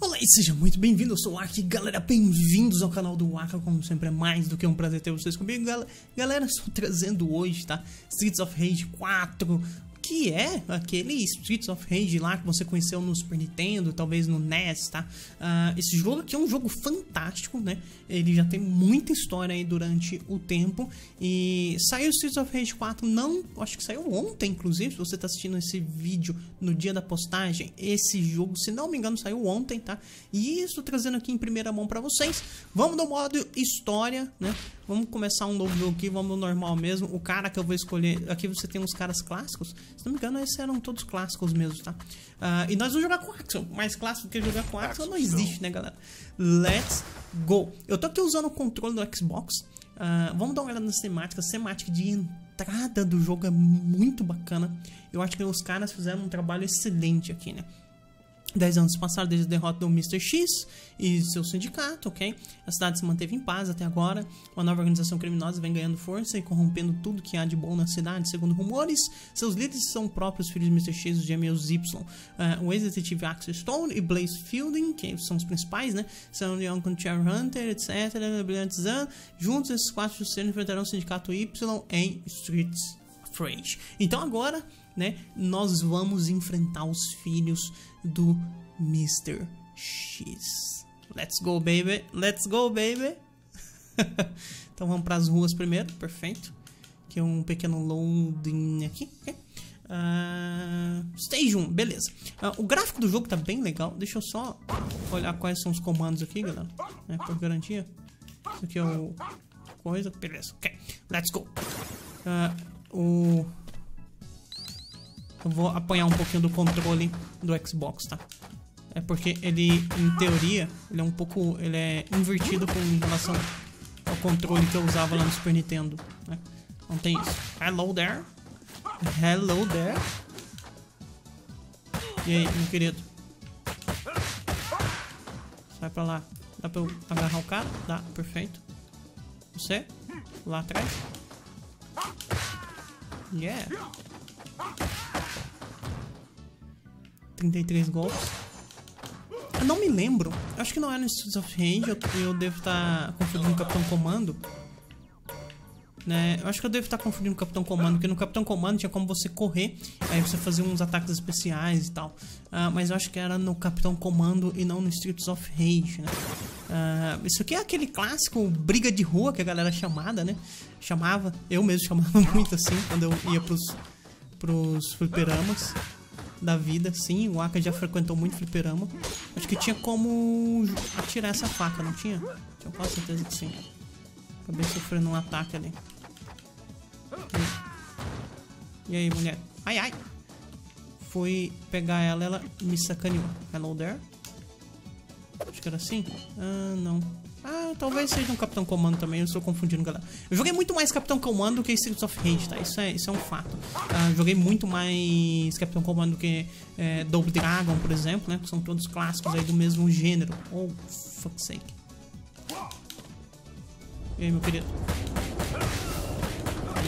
Olá e seja muito bem-vindo, eu sou o Aki, galera, bem-vindos ao canal do Aka, como sempre é mais do que um prazer ter vocês comigo, galera, estou trazendo hoje, tá, Streets of Rage 4, que é aquele Streets of Rage lá que você conheceu no Super Nintendo, talvez no NES, tá, esse jogo aqui é um jogo fantástico, né, ele já tem muita história aí durante o tempo, e saiu Streets of Rage 4, não, acho que saiu ontem, inclusive, se você tá assistindo esse vídeo no dia da postagem, esse jogo, se não me engano, saiu ontem, tá, e isso trazendo aqui em primeira mão pra vocês. Vamos no modo história, né, vamos começar um novo jogo aqui, vamos no normal mesmo, o cara que eu vou escolher, aqui você tem uns caras clássicos, se não me engano, esses eram todos clássicos mesmo, tá? E nós vamos jogar com o Axel. Mais clássico que jogar com o Axel não existe, né, galera? Let's go! Eu tô aqui usando o controle do Xbox. Vamos dar uma olhada nas temáticas. A temática de entrada do jogo é muito bacana. Eu acho que os caras fizeram um trabalho excelente aqui, né? 10 anos passaram desde a derrota do Mr. X e seu sindicato, ok? A cidade se manteve em paz até agora. Uma nova organização criminosa vem ganhando força e corrompendo tudo que há de bom na cidade, segundo rumores. Seus líderes são próprios filhos de Mr. X, os gêmeos Ypsilon. O ex-detetive Axel Stone e Blaze Fielding, que são os principais, né? São Leon com Cherry Hunter, etc. Juntos, esses quatro seres enfrentarão o sindicato Ypsilon em Streets of Rage. Então agora, né, nós vamos enfrentar os filhos do Mr. X. Let's go, baby. Let's go, baby. Então vamos para as ruas primeiro. Perfeito. Aqui é um pequeno loading aqui. Okay. Stage 1. Beleza. O gráfico do jogo tá bem legal. Deixa eu só olhar quais são os comandos aqui, galera. Né, por garantia. Isso aqui é o... coisa. Beleza. Ok. Let's go. Eu vou apanhar um pouquinho do controle do Xbox, tá? É porque ele, em teoria, ele é um pouco... ele é invertido com relação ao controle que eu usava lá no Super Nintendo, né? Não tem isso. Hello there. Hello there. E aí, meu querido? Sai pra lá. Dá pra eu agarrar o cara? Dá, perfeito. Você? Lá atrás. Yeah. 33 golpes. Eu não me lembro. Eu acho que não era no Streets of Rage. Eu devo estar confundindo o Capitão Commando, né? Eu acho que eu devo estar confundindo o Capitão Commando, porque no Capitão Commando tinha como você correr, aí você fazia uns ataques especiais e tal. Mas eu acho que era no Capitão Commando e não no Streets of Rage, né? Isso aqui é aquele clássico briga de rua que a galera chamada, né? Chamava, eu mesmo chamava muito assim quando eu ia pros fliperamas da vida. Sim, o Aka já frequentou muito fliperama. Acho que tinha como atirar essa faca, não tinha? Tinha quase certeza que sim. Acabei sofrendo um ataque ali. E aí, mulher? Ai, ai! Fui pegar ela, ela me sacaneou. Hello there. Acho que era assim. Não. Talvez seja um Capitão Commando também, eu estou confundindo, galera. Eu joguei muito mais Capitão Commando do que Streets of Rage, tá? Isso é um fato. Joguei muito mais Capitão Commando do que Double Dragon, por exemplo, né? Que são todos clássicos aí do mesmo gênero. Oh, fuck's sake. E aí, meu querido?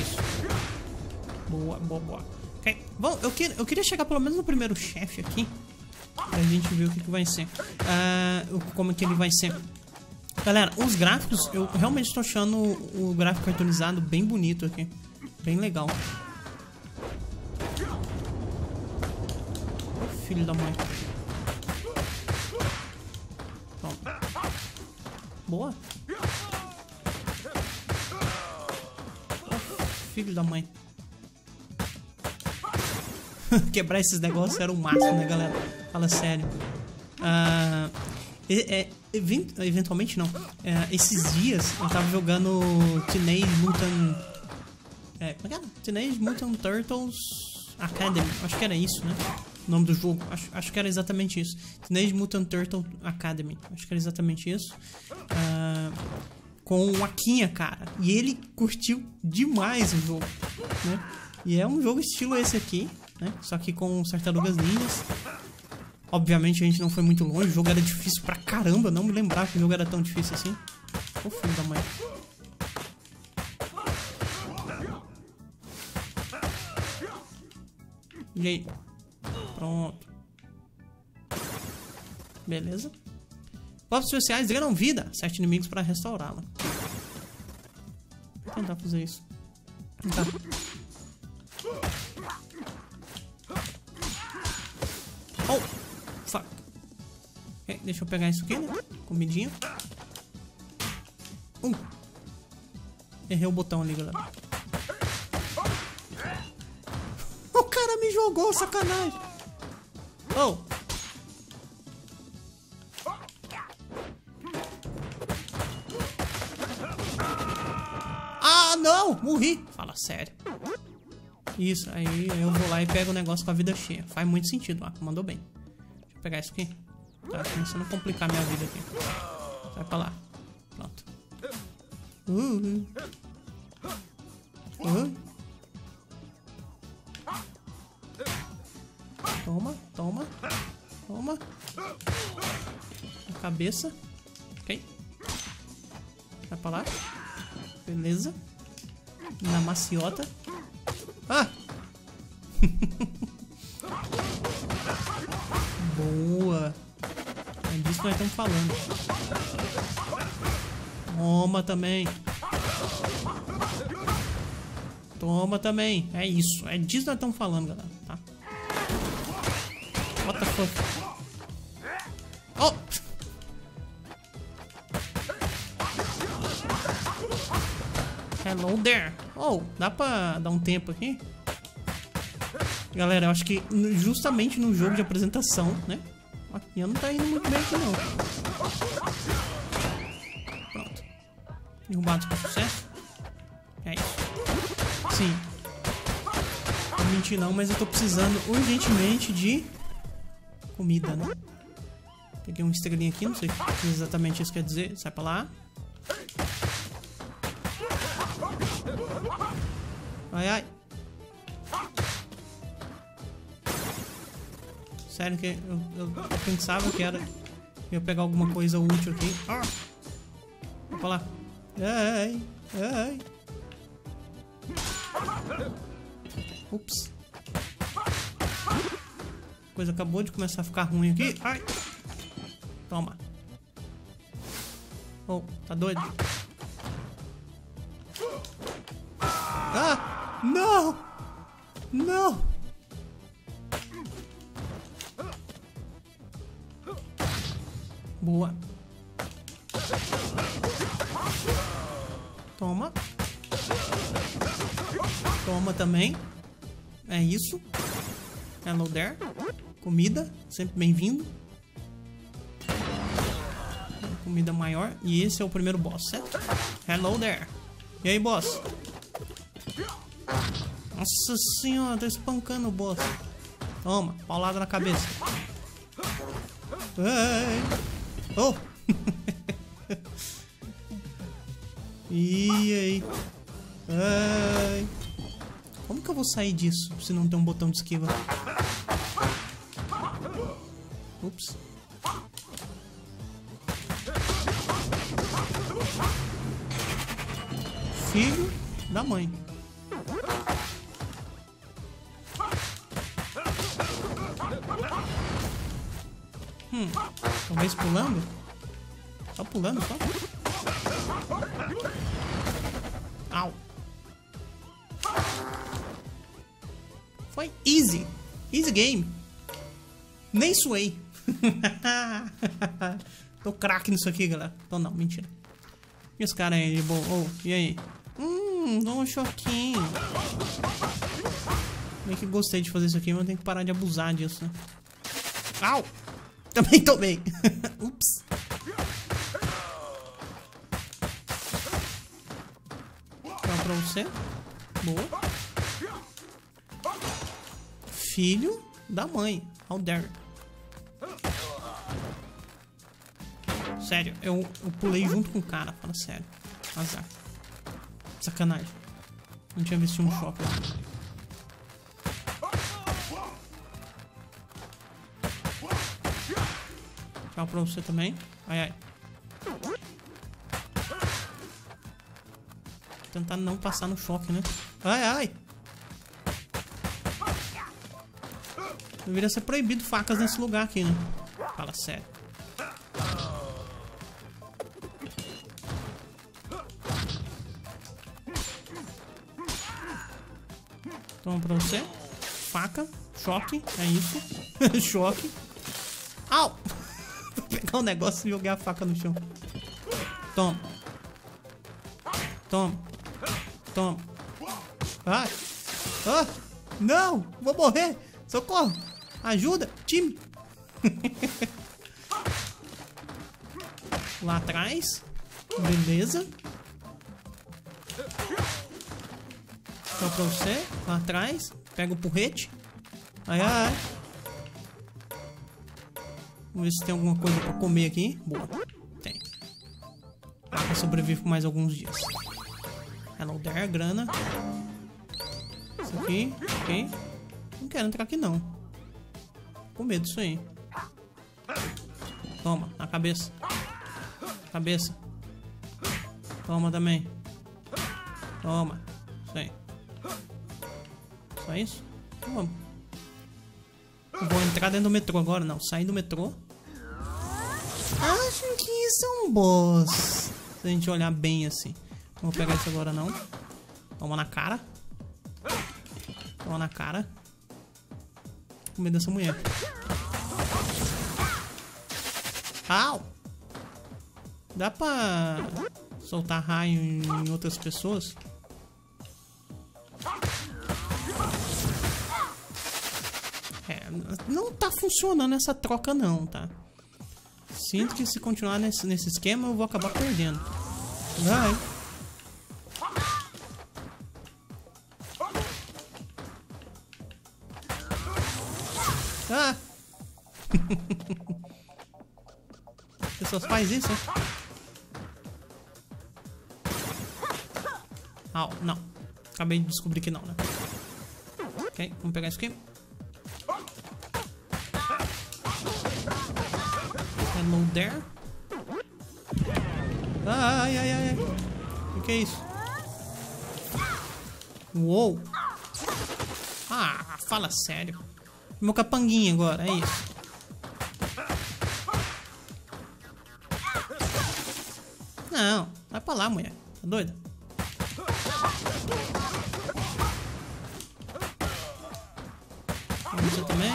Isso. Boa, boa, boa. Ok. Bom, eu queria chegar pelo menos no primeiro chefe aqui, pra gente ver o que vai ser. Como é que ele vai ser. Galera, os gráficos, eu realmente tô achando o gráfico cartoonizado bem bonito aqui. Bem legal. Filho da mãe. Pronto. Boa. Filho da mãe. Quebrar esses negócios era o máximo, né, galera? Fala sério. Eventualmente não. Esses dias eu tava jogando Teenage Mutant... como é que era? Teenage Mutant Turtles Academy. Acho que era isso, né? O nome do jogo. Acho que era exatamente isso. Teenage Mutant Turtle Academy. Acho que era exatamente isso. Com o Akinha, cara. E ele curtiu demais o jogo, né? E é um jogo estilo esse aqui, né? Só que com tartarugas ninjas. Obviamente a gente não foi muito longe, o jogo era difícil pra caramba, eu não me lembrava que o jogo era tão difícil assim. Ô filho da mãe. E aí? Pronto. beleza. Golpes especiais ganham vida. 7 inimigos para restaurá-la. Vou tentar fazer isso. Tá. Oh, fuck. Okay, deixa eu pegar isso aqui, né? Comidinha. Errei o botão ali, galera. O cara me jogou, sacanagem. Oh. Ah, não! Morri. Fala sério. Isso, aí eu vou lá e pego o negócio com a vida cheia. Faz muito sentido, ó. Mandou bem. Deixa eu pegar isso aqui. Tá começando a complicar minha vida aqui. Sai pra lá. Pronto. Toma, toma. Toma. A cabeça. Ok. Vai pra lá. Beleza. Na maciota. Ah! Boa! É disso que nós estamos falando. Toma também! Toma também! É isso! É disso que nós estamos falando, galera. Tá? What the fuck? Oh! Hello there! Oh, dá pra dar um tempo aqui? Galera, eu acho que justamente no jogo de apresentação, né? A Kiana não tá indo muito bem aqui, não. Pronto. Derrubados com sucesso. É isso. Sim. Não vou mentir não, mas eu tô precisando urgentemente de comida, né? Peguei uma estrelinha aqui, não sei exatamente isso quer dizer. Sai pra lá. Ai, ai. Sério que eu pensava que era... Eu pegar alguma coisa útil aqui. Ah! Vou lá. Ai, ai. Ups. A coisa acabou de começar a ficar ruim aqui. Ai. Toma. Oh, tá doido? Ah! Não! Não! Boa! Toma! Toma também! É isso! Hello there! Comida! Sempre bem-vindo! Comida maior! E esse é o primeiro boss, certo? Hello there! E aí, boss? Nossa senhora, tá espancando o boss. Toma, paulada na cabeça. Ei. Oh. E aí? Ei. Como que eu vou sair disso se não tem um botão de esquiva? Ups. Filho da mãe. Talvez pulando? Só pulando, só. Au. Foi easy. Easy game. Nem suei. Tô craque nisso aqui, galera. Tô não, mentira. E os caras aí de boa? Oh, e aí? Dá um choquinho. Meio que gostei de fazer isso aqui, mas eu tenho que parar de abusar disso, né? Au! Também tomei. Ups. Dá pra você. Boa. Filho da mãe. How dare. Sério, eu pulei junto com o cara. Fala sério. Azar. Sacanagem. Não tinha visto um choque lá. Pra você também. Ai, ai. Vou tentar não passar no choque, né? Ai, ai. Deveria ser proibido facas nesse lugar aqui, né? Fala sério. Toma pra você. Faca. Choque. É isso. Choque. Au! Vou pegar um negócio e jogar a faca no chão. Toma. Toma. Toma. Ah. Ah. Não! Vou morrer! Socorro! Ajuda! Time! Lá atrás. Beleza. Só pra você. Lá atrás. Pega o porrete. Ai, ai. Vamos ver se tem alguma coisa pra comer aqui. Boa. Tem. Ela sobrevive por mais alguns dias. Hello there, grana. Isso aqui. Ok. Não quero entrar aqui, não. Tô com medo disso aí. Toma. Na cabeça. Cabeça. Toma também. Toma. Isso aí. Só isso? Então vamos. Eu vou entrar dentro do metrô agora, não. Sair do metrô. Acho que isso é um boss. Se a gente olhar bem assim. Não vou pegar isso agora, não. Toma na cara. Toma na cara. Tô com medo dessa mulher. Au! Dá pra soltar raio em outras pessoas? É, não tá funcionando essa troca não, tá? Sinto que se continuar nesse esquema eu vou acabar perdendo. Vai. Ah! As pessoas fazem isso, hein? Oh, não. Acabei de descobrir que não, né? Ok, vamos pegar isso aqui. Hello there. Ai, ai, ai. O que é isso? Uou. Ah, fala sério. Meu capanguinho agora, é isso. Não, vai pra lá, mulher. Tá doida? Você também.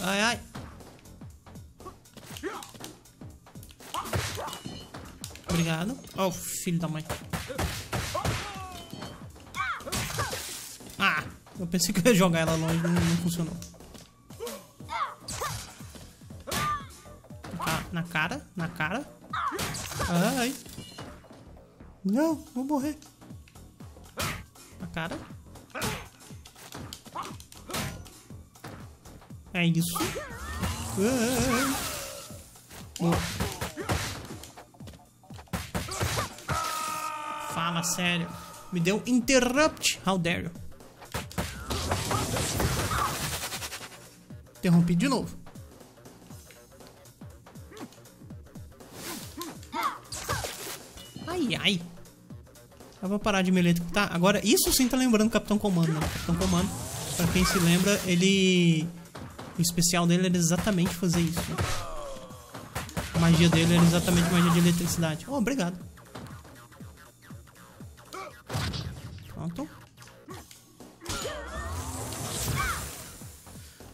Ai, ai. Obrigado. Ó, filho da mãe. Ah, eu pensei que eu ia jogar ela longe, não funcionou. Tá, na cara, na cara. Ai. Não, vou morrer. Na cara. É isso. Fala sério. Me deu interrupt. How dare you? Interrompi de novo. Ai, ai. Eu vou parar de me eletrocutar. Agora, isso sim tá lembrando o Capitão Commando, né? Capitão Commando, pra quem se lembra, ele... O especial dele era exatamente fazer isso. Né? A magia dele era exatamente magia de eletricidade. Oh, obrigado. Pronto.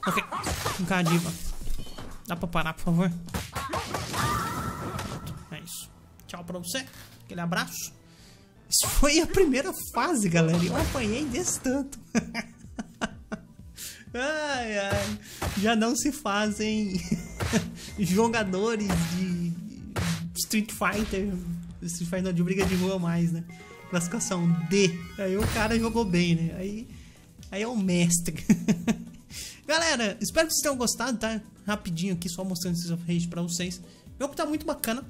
Ok. Vem cá, diva. Dá pra parar, por favor? Pronto. É isso. Tchau pra você. Aquele abraço. Isso foi a primeira fase, galera. Eu apanhei desse tanto. Ai, ai. Já não se fazem jogadores de Street Fighter não, de briga de rua mais, né? Classificação D. Aí o cara jogou bem, né? Aí é o mestre. Galera, espero que vocês tenham gostado, tá? Rapidinho aqui, só mostrando Streets of Rage pra vocês. Meu que tá muito bacana.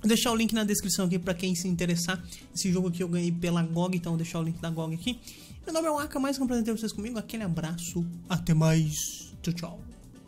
Vou deixar o link na descrição aqui pra quem se interessar. Esse jogo aqui eu ganhei pela GOG, então vou deixar o link da GOG aqui. Meu nome é o Aka, mais que eu apresentei vocês comigo. Aquele abraço, até mais. Tchau, tchau.